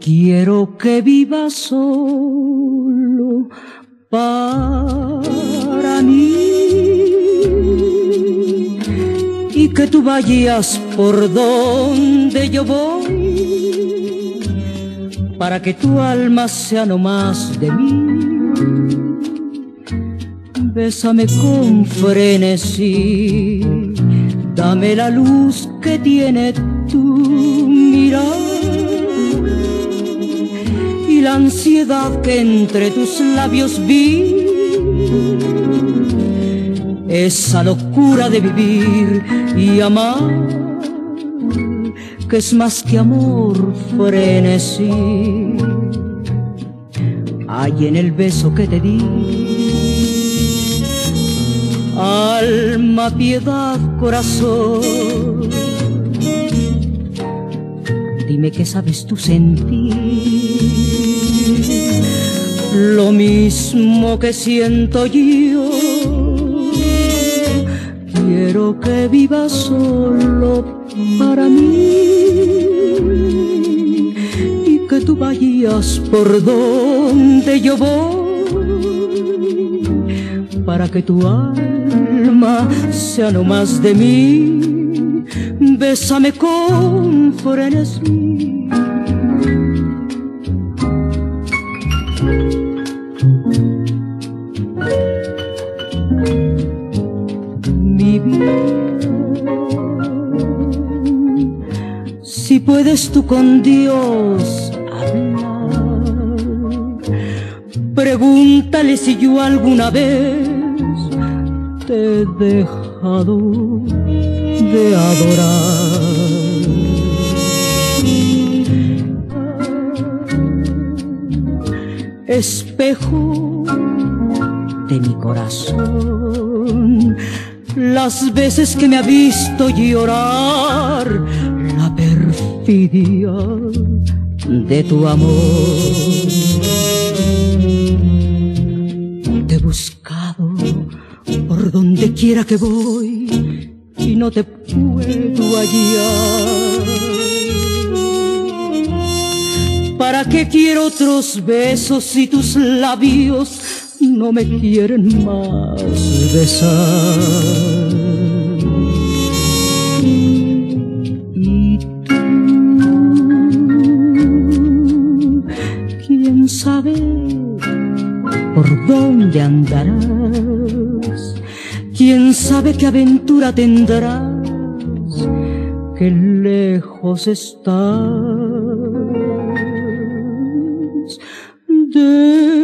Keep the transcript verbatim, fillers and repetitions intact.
Quiero que vivas solo para mí y que tú vayas por donde yo voy, para que tu alma sea no más de mí. Bésame con frenesí, dame la luz que tiene tu mirar y la ansiedad que entre tus labios vi, esa locura de vivir y amar, que es más que amor, frenesí. Hay en el beso que te di alma, piedad, corazón. Dime qué sabes tú sentir, lo mismo que siento yo. Quiero que vivas solo para mí y que tú vayas por donde yo voy, para que tu alma sea no más de mí. Bésame con frenesí. Mi bien, si puedes tú con Dios hablar, pregúntale si yo alguna vez te he dejado de adorar. Espejo de mi corazón, las veces que me ha visto llorar la perfidia de tu amor. Te he buscado por donde quiera que voy y no te puedo hallar. ¿Para qué quiero otros besos si tus labios no me quieren más besar? Y tú, quién sabe por dónde andarás, quién sabe qué aventura tendrás, qué lejos estás de